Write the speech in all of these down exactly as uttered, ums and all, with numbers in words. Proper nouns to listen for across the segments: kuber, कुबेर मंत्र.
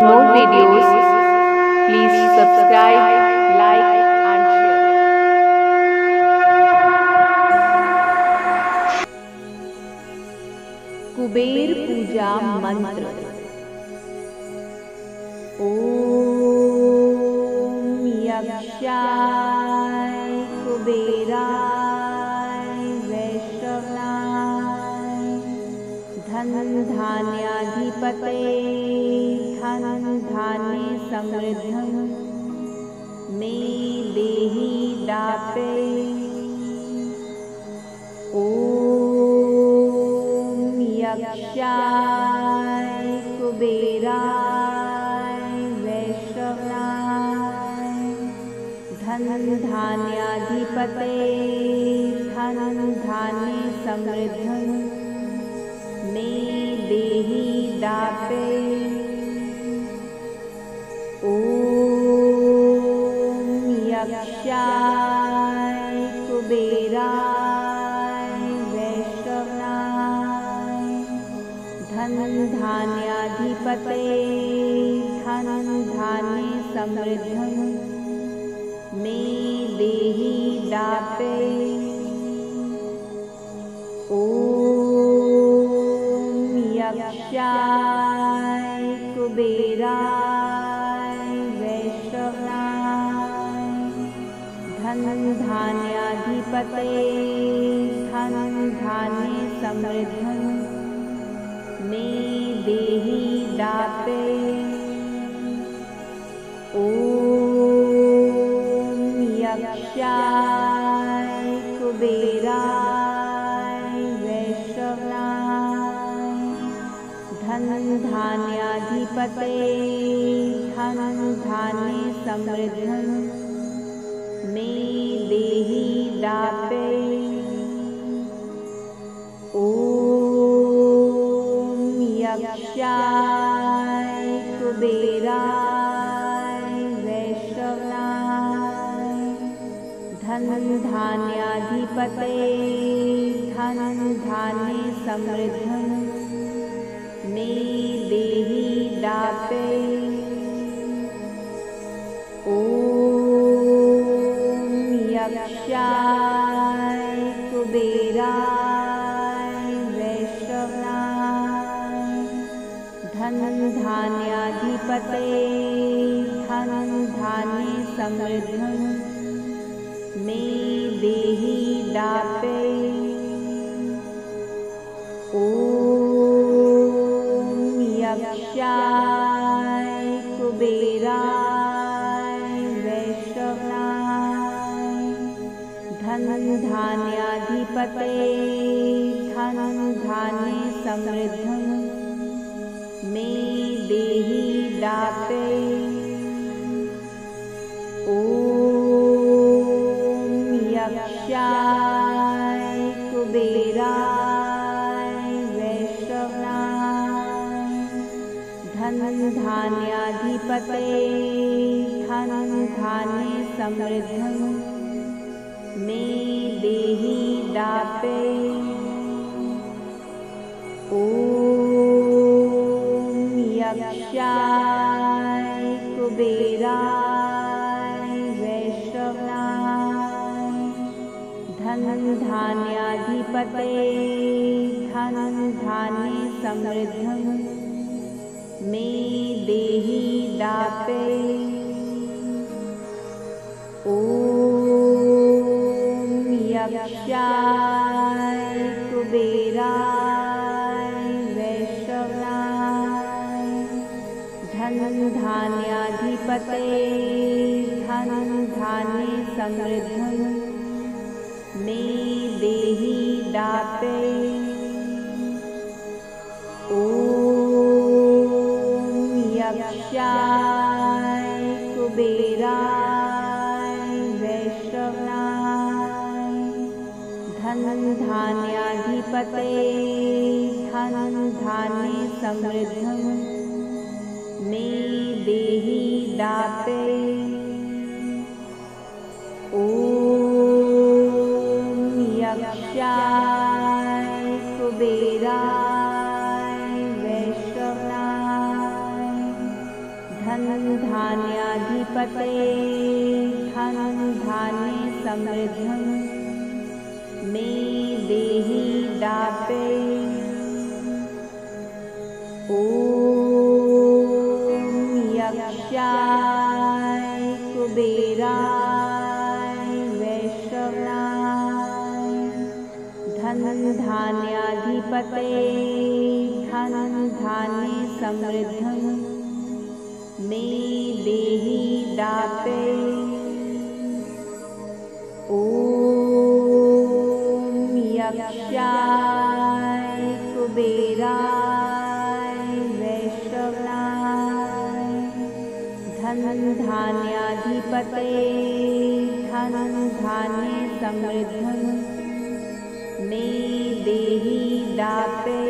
more videos, please subscribe, like and share. Kuber पूजा मंत्र। ओम यक्षाय कुबेराय वैष्णवाय धन धान्याधिपते धन धान्ये समृद्धं मे देहि दापे। यक्षाय कुबेराय वैष्णवाय धन धान्याधिपते धन धान्ये समृद्धं मे देहि दापे। ओम यक्षाय कुबेराय धन धान्याधिपते धन धान्ये समृद्धं मे देहि दापे। ओम यक्षाय कुबेराय वैष्णवाय धन धान्याधिपते धन धान्ये समृद्धं मे देहि दापे। ओम यक्षाय कुबेराय वैष्णवाय धन धान्याधिपते धन धान्ये समृद्धं मे देहि दापे। यक्षाय कुबेराय वैष्णवाय धन धान्याधिपते धन धान्ये समृद्धं मे देहि दापे। ओम यक्षाय कुबेराय धन धान्याधिपते धन धान्ये समृद्धं मे देहि दापे। ओम यक्षाय कुबेराय वैष्णवाय धन धान्याधिपते धन धान्ये समृद्धं मे देहि दापे। ओम यक्षाय कुबेराय वैष्णवाय धन धान्याधिपते धन धान्ये समृद्धं मे देहि दापे। यक्षाय कुबेराय वैष्णवाय धन धान्याधिपते धन धान्ये समृद्धं मे देहि दापे। ओम यक्षाय कुबेराय धन धान्याधिपते धन धान्ये समृद्धं मे देहि दापे। ओम यक्षाय कुबेराय वैष्णवाय धन धान्याधिपते धन धान्ये समृद्धं मे देहि दापे। ओम यक्षाय कुबेराय वैष्णवाय धन धान्याधिपते धन धान्य समृद्धं मे देहि दाते। ॐ यक्षाय कुबेराय वैष्णवाय धन धान्याधिपते धन धान्य समृद्धं मे देहि दाते। ॐ यक्षाय कुबेराय वैष्णवाय धन धान्याधिपते धन धान्य समृद्धं मे देहि दाते।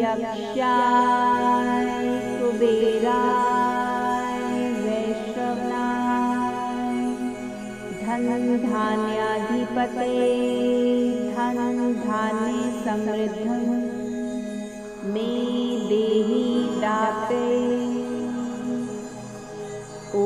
यक्षाय कुबेराय वैष्णवाय धन धान्याधिपते धन धान्य समृद्धं मे देहि दाते। ॐ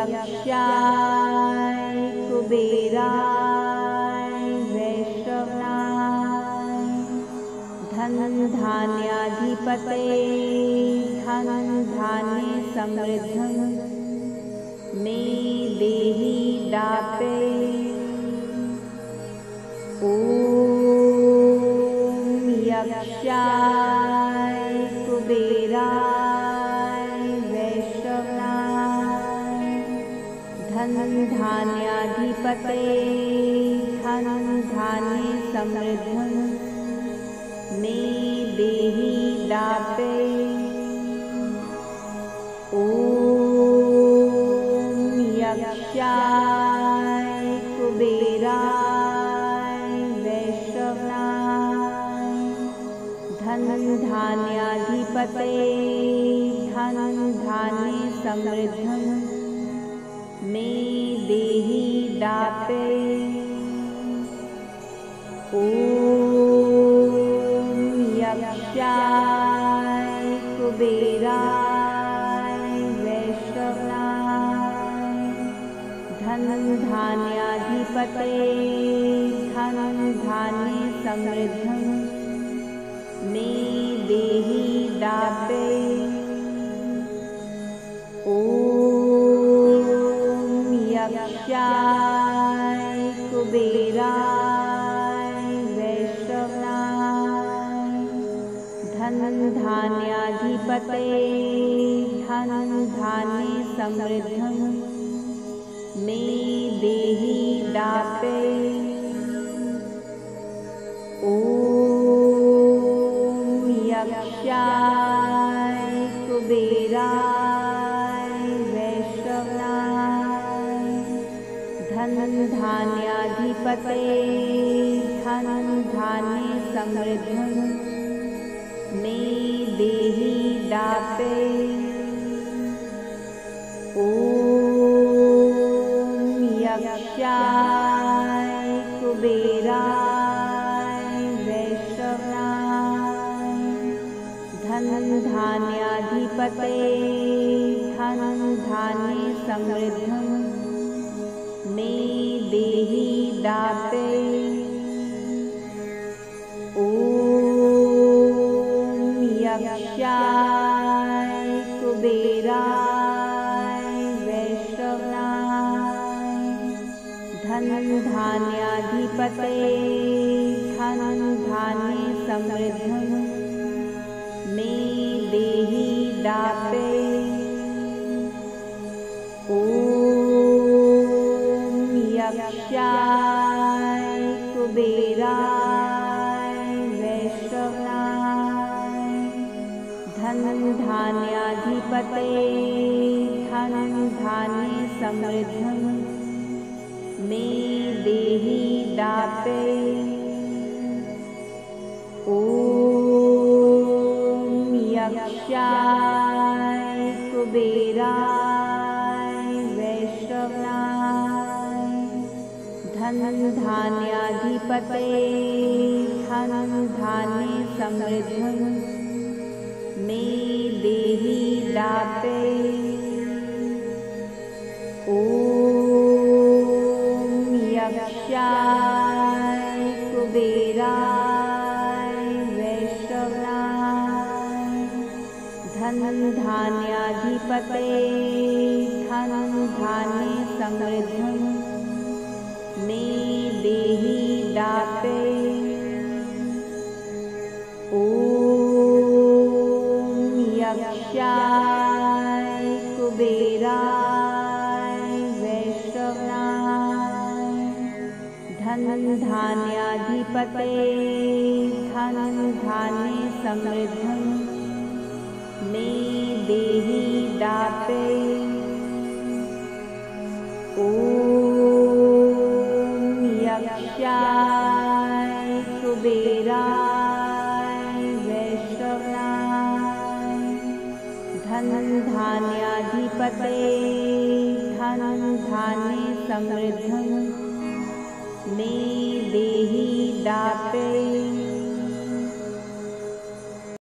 यक्षाय कुबेराय धन धान्याधिपते धन धान्य समृद्धं मे देहि दाते। ॐ यक्षाय कुबेराय वैष्णवाय धन धान्याधिपते धन धान्य समृद्धं मे देहि दाते। ॐ यक्षाय कुबेराय वैष्णवाय धन धान्याधिपते धन धान्य समृद्धं मे देहि दाते। ॐ यक्षाय कुबेराय वैष्णवाय धन धान्याधिपते धन धान्य समृद्धं मे देहि दाते। ॐ यक्षाय कुबेराय धन धान्याधिपते धन धान्य समृद्धं मे देहि दाते। ॐ यक्षाय कुबेराय वैष्णवाय धन धान्याधिपते धन धान्य समृद्धं मे देहि दाते। ॐ यक्षाय कुबेराय वैष्णवाय धन धान्याधिपते धन धान्य समृद्धं मे देहि दाते। ॐ यक्षाय कुबेराय वैष्णवाय धन धान्याधिपते धन धान्य समृद्धं मे देहि दाते। ॐ यक्षाय कुबेराय धन धान्याधिपते धन धान्य समृद्धं मे देहि दाते। ॐ यक्षाय कुबेराय वैष्णवाय धन धनधान्याधिपते धनधान्ये समृद्धं मे देहि दाते। ॐ यक्षाय कुबेराय वैष्णवाय धनधान्याधिपते धनधान्ये समृद्धं मे देहि दाते। ॐ यक्षाय कुबेराय वैष्णवाय धनधान्याधिपते धनधान्ये समृद्धं मे देहि दाते। यक्षाय कुबेराय वैष्णवाय धनधान्याधिपते धनधान्ये समृद्धं मे देहि दाते। ॐ यक्षाय कुबेराय धनधान्याधिपते धनधान्ये समृद्धं मे देहि दाते।